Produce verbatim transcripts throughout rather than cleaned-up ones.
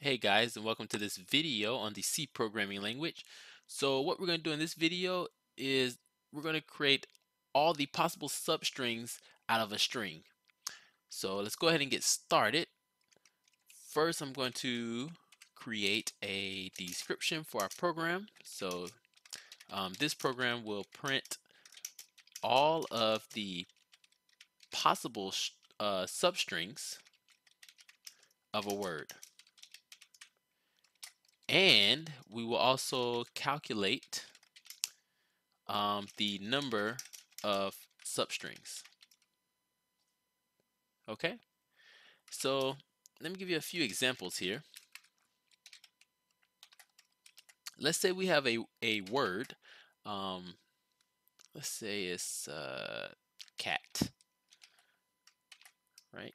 Hey guys, and welcome to this video on the C programming language. So what we're going to do in this video is we're going to create all the possible substrings out of a string. So let's go ahead and get started. First, I'm going to create a description for our program. So um, this program will print all of the possible uh, substrings of a word. And we will also calculate um, the number of substrings. Okay, so let me give you a few examples here. Let's say we have a, a word. Um, let's say it's uh, cat, right?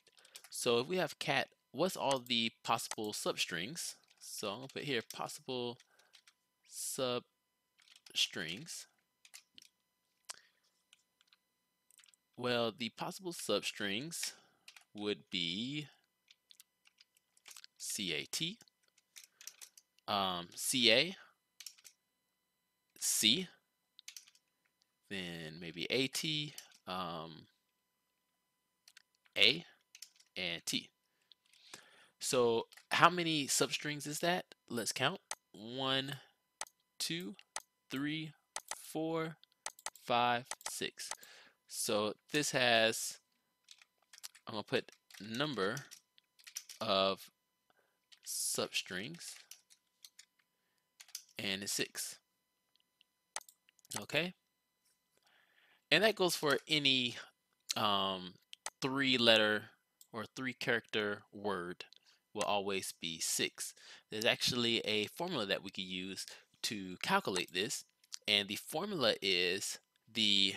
So if we have cat, what's all the possible substrings? So I'm going to put here possible substrings. Well, the possible substrings would be cat, um, ca, c, then maybe at, um, a, and t. So how many substrings is that? Let's count. One, two, three, four, five, six. So this has, I'm gonna put number of substrings and it's six. Okay. And that goes for any um, three letter or three character word. Will always be six. There's actually a formula that we could use to calculate this, and the formula is the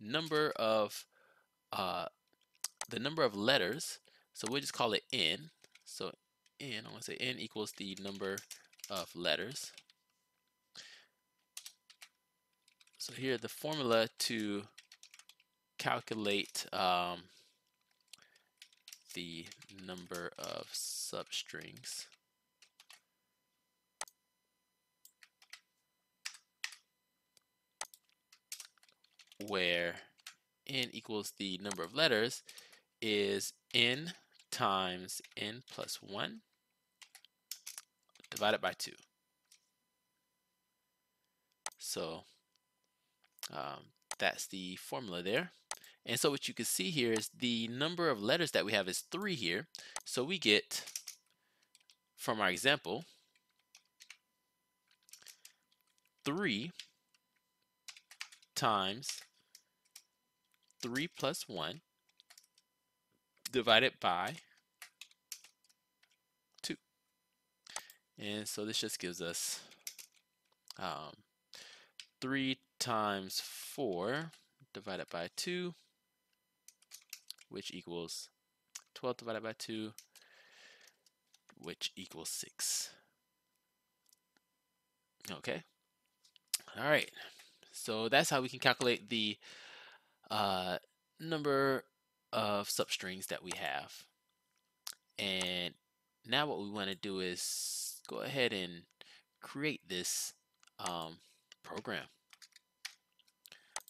number of uh, the number of letters. So we'll just call it n. So n, I want to say n equals the number of letters. So here the formula to calculate um, the number of substrings where n equals the number of letters is n times n plus one divided by two. So um, that's the formula there. And so what you can see here is the number of letters that we have is three here. So we get from our example three times three plus one divided by two. And so this just gives us um, three times four divided by two, which equals twelve divided by two, which equals six. Okay. All right. So that's how we can calculate the uh, number of substrings that we have. And now what we want to do is go ahead and create this um, program.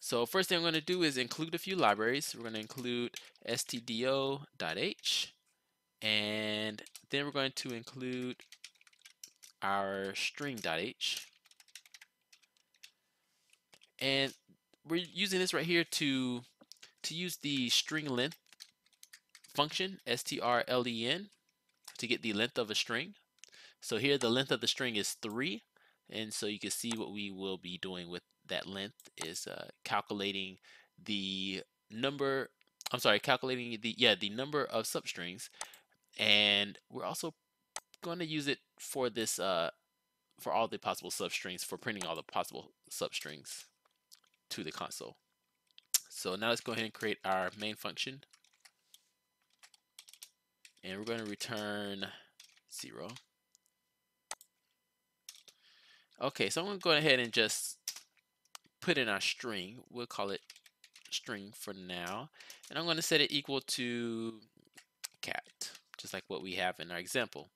So first thing I'm going to do is include a few libraries. We're going to include stdio.h, and then we're going to include our string.h. And we're using this right here to, to use the string length function, strlen, to get the length of a string. So here the length of the string is three, and so you can see what we will be doing with that length is uh, calculating the number, I'm sorry, calculating the, yeah, the number of substrings. And we're also going to use it for this, uh, for all the possible substrings, for printing all the possible substrings to the console. So now let's go ahead and create our main function. And we're going to return zero. Okay, so I'm going to go ahead and just put in our string. We'll call it string for now, and I'm going to set it equal to cat, just like what we have in our example.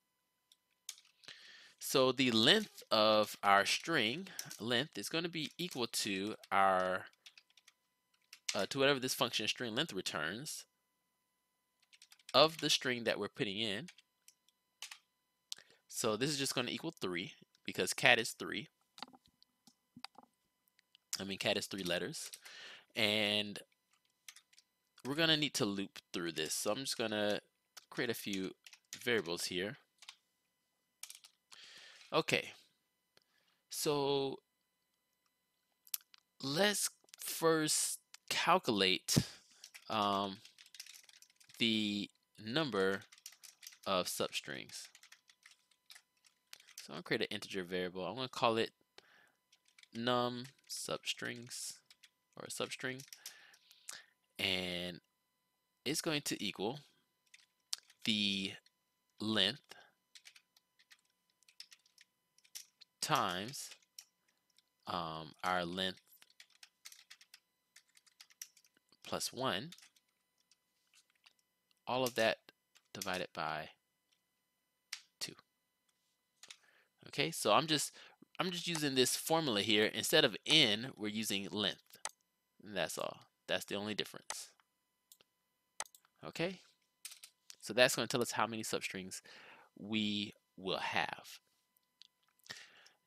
So the length of our string length is going to be equal to our uh, to whatever this function string length returns of the string that we're putting in. So this is just going to equal three because cat is three. I mean, cat is three letters, and we're going to need to loop through this. So I'm just going to create a few variables here. Okay, so let's first calculate um, the number of substrings. So I'm gonna create an integer variable. I'm gonna call it num substrings or a substring, and it's going to equal the length times um, our length plus one, all of that divided by two. Okay, so I'm just I'm just using this formula here. Instead of n, we're using length. And that's all. That's the only difference. Okay, so that's going to tell us how many substrings we will have.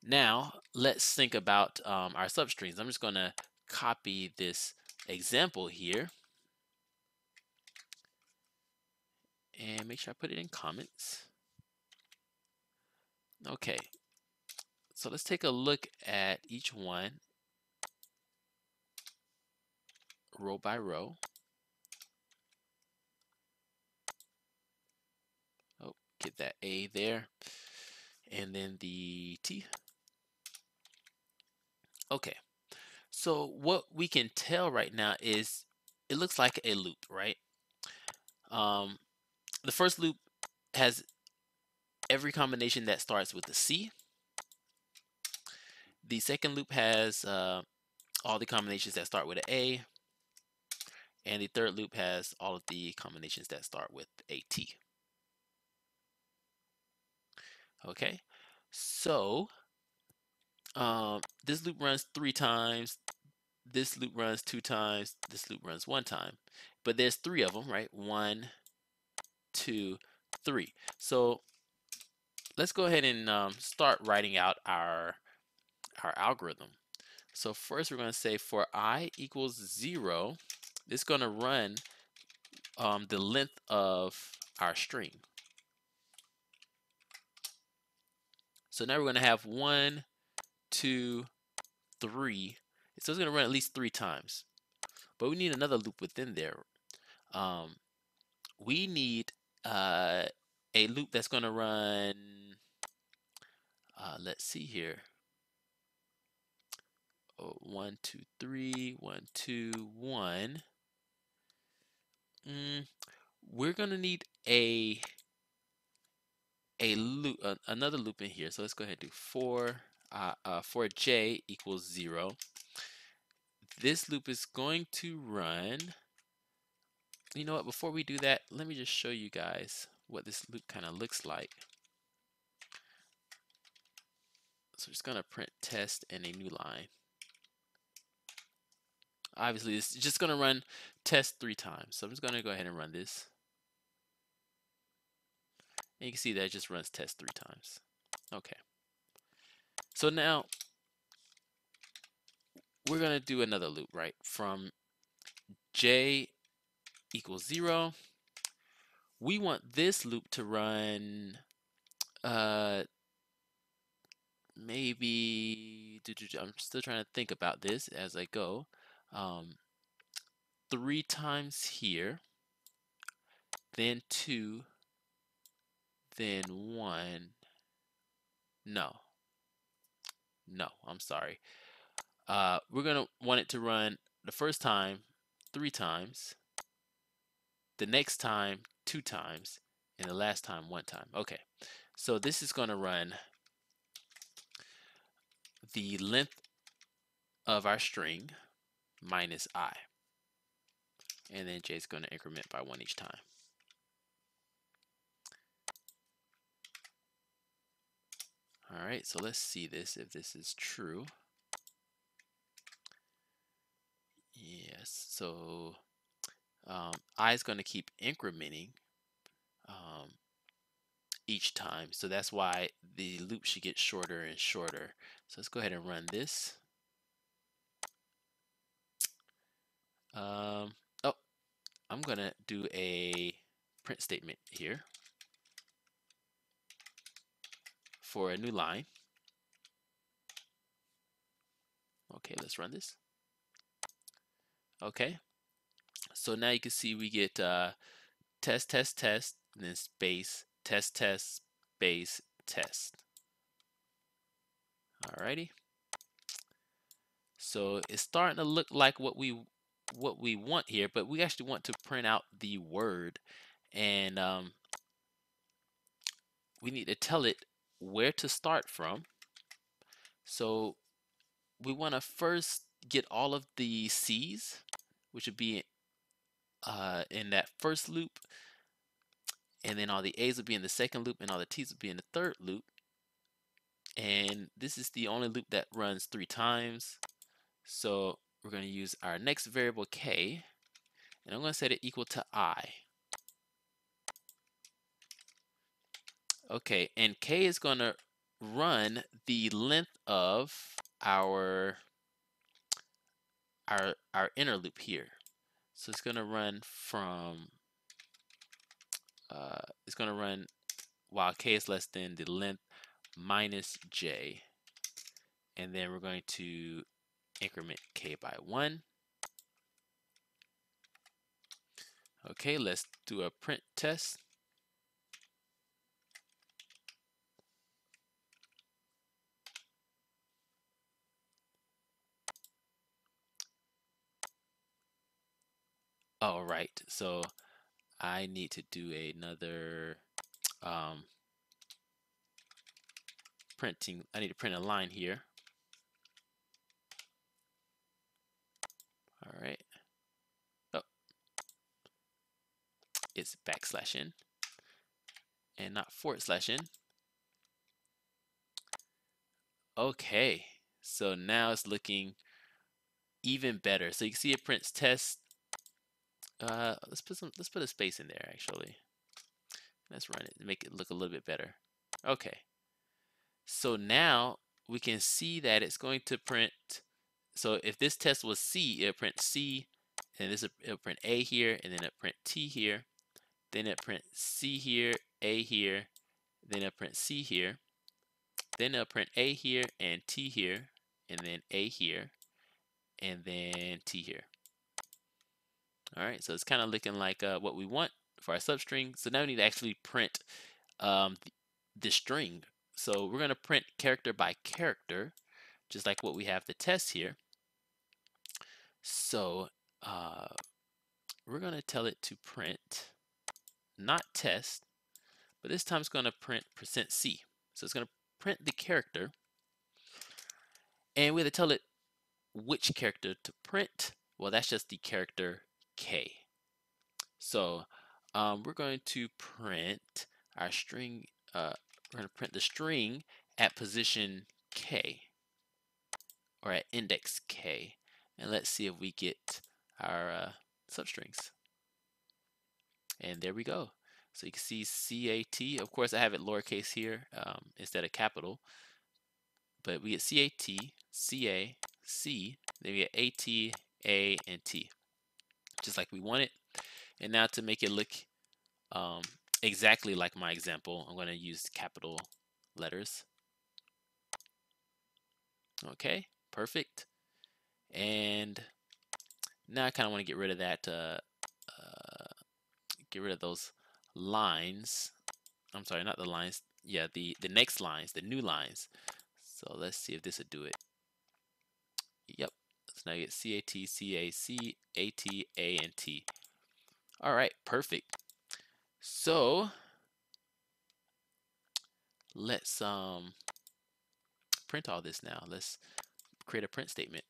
Now, let's think about um, our substrings. I'm just going to copy this example here and make sure I put it in comments. Okay, so let's take a look at each one row by row. Oh, get that A there, and then the T. Okay, so what we can tell right now is it looks like a loop, right? Um, the first loop has every combination that starts with a C. The second loop has uh, all the combinations that start with an A. And the third loop has all of the combinations that start with a T. Okay, so Um, this loop runs three times, this loop runs two times, this loop runs one time. But there's three of them, right? One, two, three. So let's go ahead and um, start writing out our, our algorithm. So first we're going to say for I equals zero, it's going to run um, the length of our string. So now we're going to have one, two, three. So it's going to run at least three times. But we need another loop within there. Um, we need uh, a loop that's going to run, uh, let's see here. Oh, one, two, three, one, two, one. Mm, we're going to need a, a loop, uh, another loop in here. So let's go ahead and do four. Uh, uh, for j equals zero, this loop is going to run. You know what? Before we do that, let me just show you guys what this loop kind of looks like. So I'm just going to print test and a new line. Obviously, it's just going to run test three times. So I'm just going to go ahead and run this. And you can see that it just runs test three times. Okay. So now we're going to do another loop, right? From j equals zero, we want this loop to run uh, maybe, I'm still trying to think about this as I go, um, three times here, then two, then one, no. No, I'm sorry. Uh, we're going to want it to run the first time three times, the next time two times, and the last time one time. Okay, so this is going to run the length of our string minus I. And then j is going to increment by one each time. All right, so let's see this, if this is true. Yes, so um, I is going to keep incrementing um, each time. So that's why the loop should get shorter and shorter. So let's go ahead and run this. Um, oh, I'm going to do a print statement here for a new line. Okay, let's run this. Okay, so now you can see we get uh, test, test, test, and then space, test, test, space, test. Alrighty. So it's starting to look like what we what we want here, but we actually want to print out the word, and um, we need to tell it where to start from. So we want to first get all of the C's, which would be uh, in that first loop, and then all the A's would be in the second loop, and all the T's would be in the third loop. And this is the only loop that runs three times, so we're going to use our next variable K, and I'm going to set it equal to I. Okay, and K is going to run the length of our Our, our inner loop here. So it's going to run from, uh, it's going to run while K is less than the length minus J. And then we're going to increment K by one. Okay, let's do a print test. All right, so I need to do another um, printing. I need to print a line here. All right. Oh, it's backslash n and not forward slash n. Okay, so now it's looking even better. So you can see it prints test. Uh, let's put some. Let's put a space in there. Actually, let's run it to make it look a little bit better. Okay. So now we can see that it's going to print. So if this test was C, it'll print C, and this it'll print A here, and then it'll print T here, then it'll print C here, A here, then it'll print C here, then it'll print A here and T here, and then A here, and then T here. All right, so it's kind of looking like uh, what we want for our substring. So now we need to actually print um, the string. So we're going to print character by character, just like what we have the test here. So uh, we're going to tell it to print not test, but this time it's going to print percent C. So it's going to print the character, and we have to tell it which character to print. Well, that's just the character K. So um, we're going to print our string. Uh, we're going to print the string at position K, or at index K, and let's see if we get our uh, substrings. And there we go. So you can see C A T. Of course, I have it lowercase here um, instead of capital, but we get C A T, C A, C. Then we get A T, A, and T, just like we want it. And now to make it look um, exactly like my example, I'm going to use capital letters. Okay, perfect. And now I kind of want to get rid of that, uh, uh, get rid of those lines. I'm sorry, not the lines. Yeah, the, the next lines, the new lines. So let's see if this would do it. Yep. So now you get C A T C A C A T A and T. All right, perfect. So let's um print all this now. Let's create a print statement.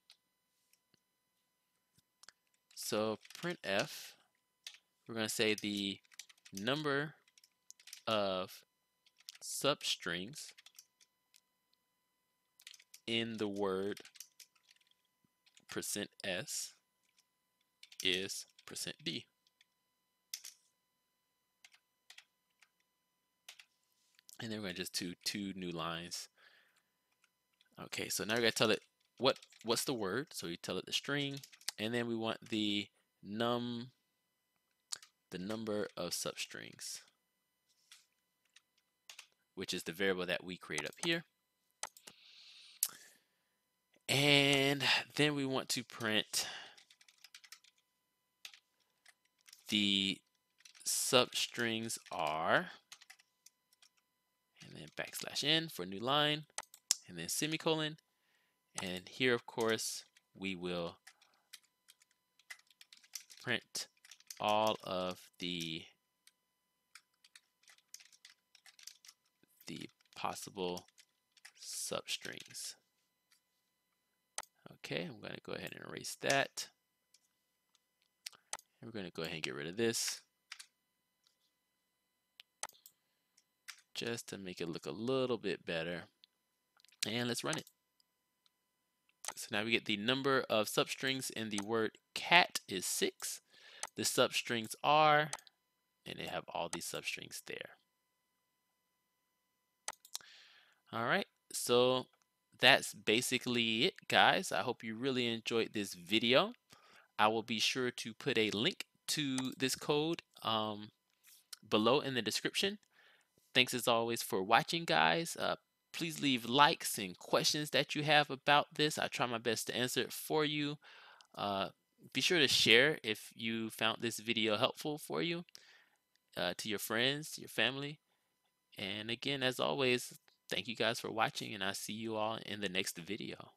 So printf, we're going to say the number of substrings in the word percent S is percent D. And then we're going to just do two new lines. Okay, so now we're going to tell it what what's the word. So you tell it the string, and then we want the num the number of substrings, which is the variable that we create up here. And then we want to print the substrings are, and then backslash n for a new line, and then semicolon. And here, of course, we will print all of the the possible substrings. Okay, I'm going to go ahead and erase that. And we're going to go ahead and get rid of this, just to make it look a little bit better. And let's run it. So now we get the number of substrings in the word cat is six. The substrings are, and they have all these substrings there. All right, so that's basically it, guys. I hope you really enjoyed this video. I will be sure to put a link to this code um, below in the description. Thanks as always for watching, guys. Uh, please leave likes and questions that you have about this. I try my best to answer it for you. Uh, be sure to share if you found this video helpful for you uh, to your friends, your family. And again, as always, thank you guys for watching, and I'll see you all in the next video.